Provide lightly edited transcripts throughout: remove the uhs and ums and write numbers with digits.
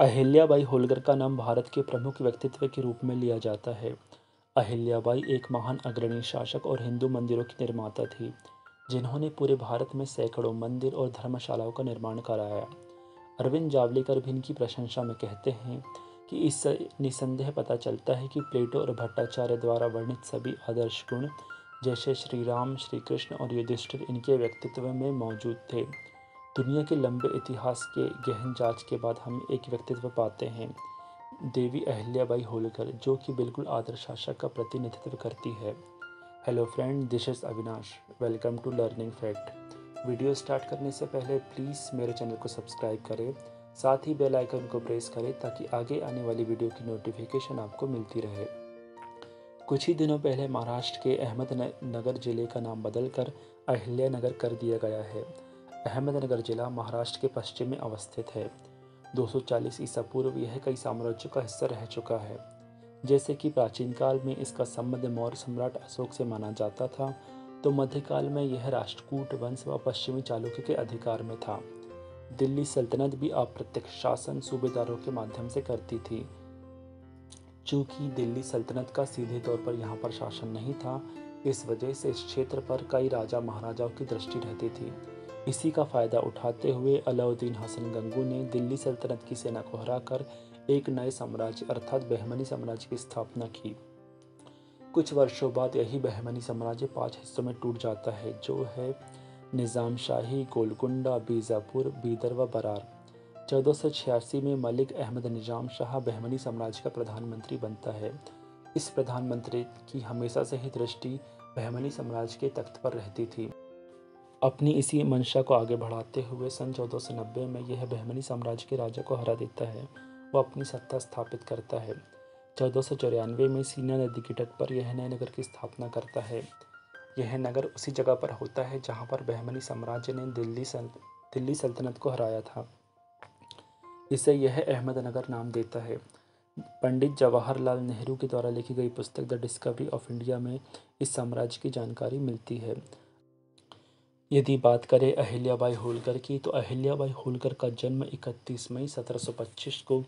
अहिल्याबाई होलकर का नाम भारत के प्रमुख व्यक्तित्व के रूप में लिया जाता है। अहिल्याबाई एक महान अग्रणी शासक और हिंदू मंदिरों की निर्माता थी, जिन्होंने पूरे भारत में सैकड़ों मंदिर और धर्मशालाओं का निर्माण कराया। अरविंद जावलेकर भी इनकी प्रशंसा में कहते हैं कि इससे निसंदेह पता चलता है कि प्लेटो और भट्टाचार्य द्वारा वर्णित सभी आदर्श गुण जैसे श्री राम, श्री कृष्ण और युधिष्ठिर इनके व्यक्तित्व में मौजूद थे। दुनिया के लंबे इतिहास के गहन जांच के बाद हम एक व्यक्तित्व पाते हैं, देवी अहिल्याबाई होलकर, जो कि बिल्कुल आदर्श शासक का प्रतिनिधित्व करती है। Hello friend, this is Avinash, welcome to learning fact. Video start करने से पहले प्लीज़ मेरे चैनल को सब्सक्राइब करें, साथ ही बेल आइकन को प्रेस करें ताकि आगे आने वाली वीडियो की नोटिफिकेशन आपको मिलती रहे। कुछ ही दिनों पहले महाराष्ट्र के अहमदनगर ज़िले का नाम बदलकर अहिल्यानगर कर दिया गया है। अहमदनगर जिला महाराष्ट्र के पश्चिम में अवस्थित है। 240 ईसा पूर्व यह कई साम्राज्यों का हिस्सा रह चुका है, जैसे कि प्राचीन काल में इसका संबंध मौर्य सम्राट अशोक से माना जाता था, तो मध्यकाल में यह राष्ट्रकूट वंश व पश्चिमी चालुक्य के अधिकार में था। दिल्ली सल्तनत भी अप्रत्यक्ष शासन सूबेदारों के माध्यम से करती थी। चूँकि दिल्ली सल्तनत का सीधे तौर पर यहाँ पर शासन नहीं था, इस वजह से इस क्षेत्र पर कई राजा महाराजाओं की दृष्टि रहती थी। इसी का फ़ायदा उठाते हुए अलाउद्दीन हसन गंगू ने दिल्ली सल्तनत की सेना को हराकर एक नए साम्राज्य अर्थात बहमनी साम्राज्य की स्थापना की। कुछ वर्षों बाद यही बहमनी साम्राज्य 5 हिस्सों में टूट जाता है, जो है निजामशाही, गोलकुंडा, बीजापुर, बीदर व बरार। 1486 में मलिक अहमद निजाम शाह बहमनी साम्राज्य का प्रधानमंत्री बनता है। इस प्रधानमंत्री की हमेशा से ही दृष्टि बहमनी साम्राज्य के तख्त पर रहती थी। अपनी इसी मंशा को आगे बढ़ाते हुए सन 1490 में यह बहमनी साम्राज्य के राजा को हरा देता है, वह अपनी सत्ता स्थापित करता है। 1494 में सीना नदी के तट पर यह नए नगर की स्थापना करता है। यह नगर उसी जगह पर होता है जहां पर बहमनी साम्राज्य ने दिल्ली सल्तनत को हराया था। इसे यह अहमदनगर नाम देता है। पंडित जवाहरलाल नेहरू के द्वारा लिखी गई पुस्तक द डिस्कवरी ऑफ इंडिया में इस साम्राज्य की जानकारी मिलती है। यदि बात करें अहिल्याबाई होलकर की, तो अहिल्याबाई होलकर का जन्म 31 मई 1725 को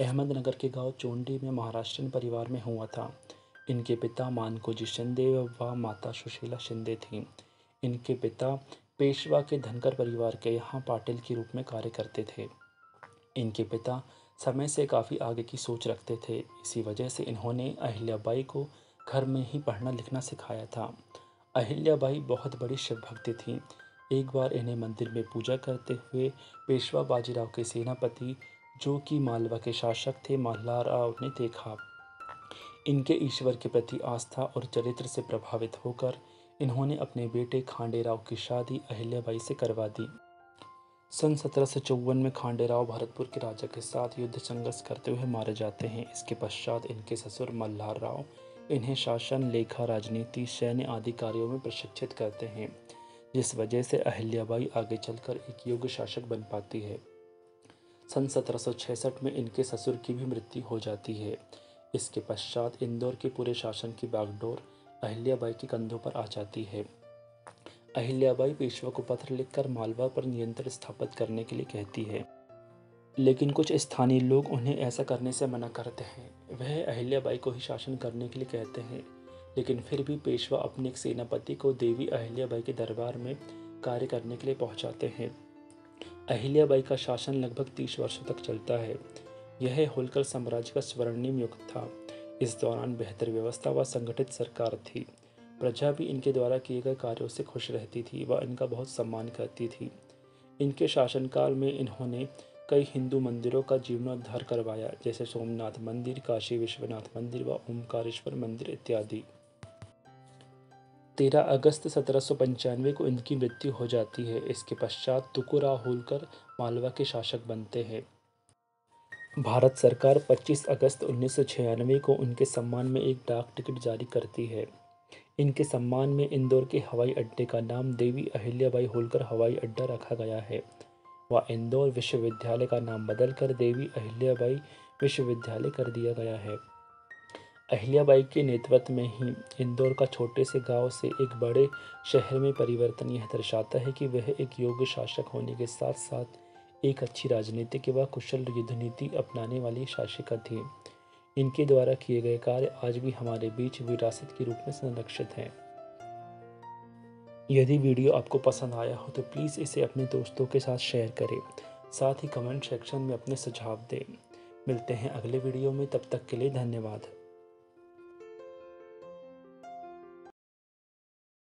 अहमदनगर के गांव चोंडी में महाराष्ट्रीयन परिवार में हुआ था। इनके पिता मानकोजी शिंदे व माता सुशीला शिंदे थीं। इनके पिता पेशवा के धनकर परिवार के यहाँ पाटिल के रूप में कार्य करते थे। इनके पिता समय से काफ़ी आगे की सोच रखते थे, इसी वजह से इन्होंने अहिल्याबाई को घर में ही पढ़ना लिखना सिखाया था। अहिल्याबाई बहुत बड़ी शिवभक्ति थीं। एक बार इन्हें मंदिर में पूजा करते हुए पेशवा बाजीराव के सेनापति, जो कि मालवा के शासक थे, मल्हार राव ने देखा। इनके ईश्वर के प्रति आस्था और चरित्र से प्रभावित होकर इन्होंने अपने बेटे खांडेराव की शादी अहिल्याबाई से करवा दी। सन 1754 में खांडेराव भरतपुर के राजा के साथ युद्ध संघर्ष करते हुए मारे जाते हैं। इसके पश्चात इनके ससुर मल्हार राव इन्हें शासन, लेखा, राजनीति, सैन्य आदि कार्यों में प्रशिक्षित करते हैं, जिस वजह से अहिल्याबाई आगे चलकर एक योग्य शासक बन पाती है। सन 1766 में इनके ससुर की भी मृत्यु हो जाती है। इसके पश्चात इंदौर के पूरे शासन की बागडोर अहिल्याबाई के कंधों पर आ जाती है। अहिल्याबाई पेशवा को पत्र लिखकर मालवा पर नियंत्रण स्थापित करने के लिए कहती है, लेकिन कुछ स्थानीय लोग उन्हें ऐसा करने से मना करते हैं। वह अहिल्याबाई को ही शासन करने के लिए कहते हैं, लेकिन फिर भी पेशवा अपने एक सेनापति को देवी अहिल्याबाई के दरबार में कार्य करने के लिए पहुंचाते हैं। अहिल्याबाई का शासन लगभग 30 वर्षों तक चलता है। यह होलकर साम्राज्य का स्वर्णिम युग था। इस दौरान बेहतर व्यवस्था व संगठित सरकार थी। प्रजा भी इनके द्वारा किए गए कार्यों से खुश रहती थी व इनका बहुत सम्मान करती थी। इनके शासनकाल में इन्होंने कई हिंदू मंदिरों का जीर्णोद्धार करवाया, जैसे सोमनाथ मंदिर, काशी विश्वनाथ मंदिर व ओंकारेश्वर मंदिर इत्यादि। 13 अगस्त 1795 को इनकी मृत्यु हो जाती है। इसके पश्चात तुकुराव होलकर मालवा के शासक बनते हैं। भारत सरकार 25 अगस्त 1996 को उनके सम्मान में एक डाक टिकट जारी करती है। इनके सम्मान में इंदौर के हवाई अड्डे का नाम देवी अहिल्याबाई होलकर हवाई अड्डा रखा गया है। वह इंदौर विश्वविद्यालय का नाम बदलकर देवी अहिल्याबाई विश्वविद्यालय कर दिया गया है। अहिल्याबाई के नेतृत्व में ही इंदौर का छोटे से गांव से एक बड़े शहर में परिवर्तन यह दर्शाता है कि वह एक योग्य शासक होने के साथ साथ एक अच्छी राजनीति के व कुशल युद्ध नीति अपनाने वाली शासिका थी। इनके द्वारा किए गए कार्य आज भी हमारे बीच विरासत के रूप में संरक्षित हैं। यदि वीडियो आपको पसंद आया हो तो प्लीज़ इसे अपने दोस्तों के साथ शेयर करें, साथ ही कमेंट सेक्शन में अपने सुझाव दें। मिलते हैं अगले वीडियो में, तब तक के लिए धन्यवाद।